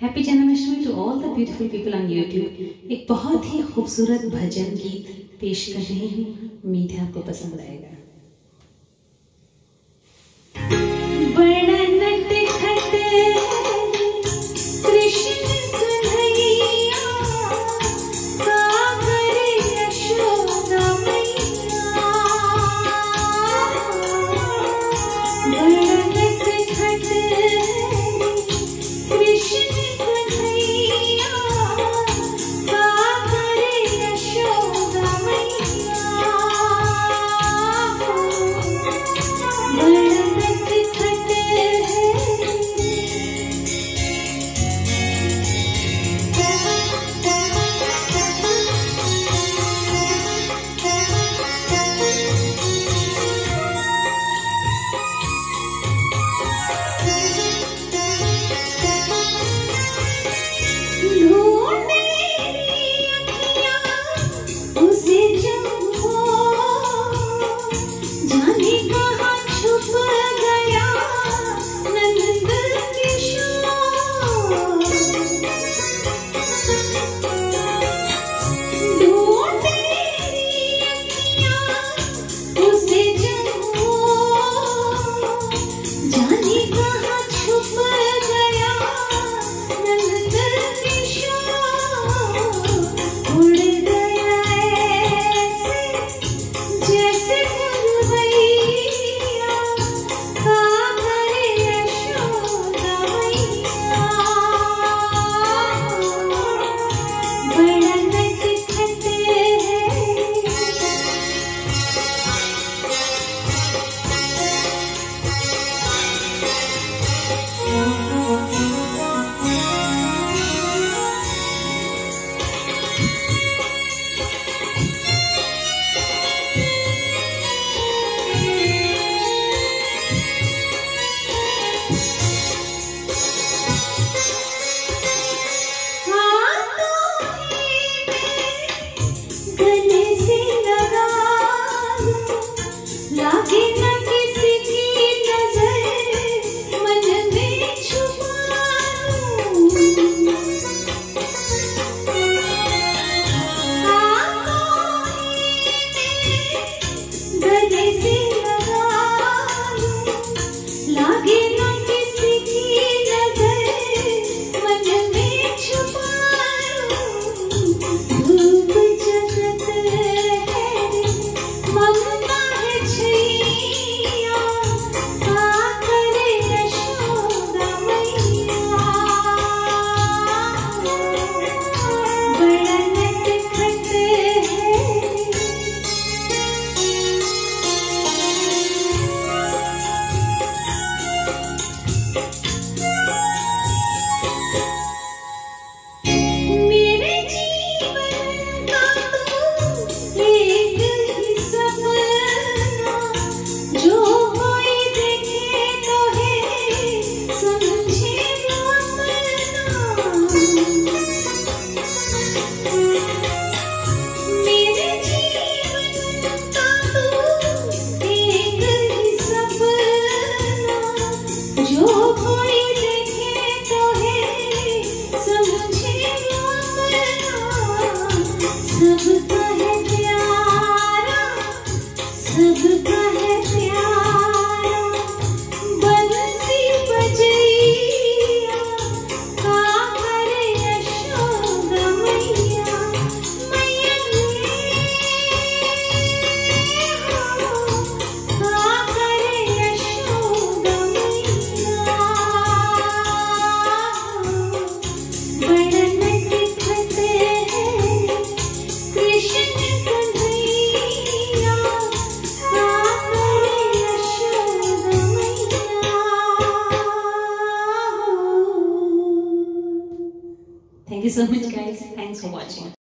Happy Janmashtami to all the beautiful people on YouTube. एक बहुत ही खूबसूरत भजन गीत पेश कर रहे हैं, उम्मीद है आपको पसंद आएगा। Thank you so much guys, thanks for watching.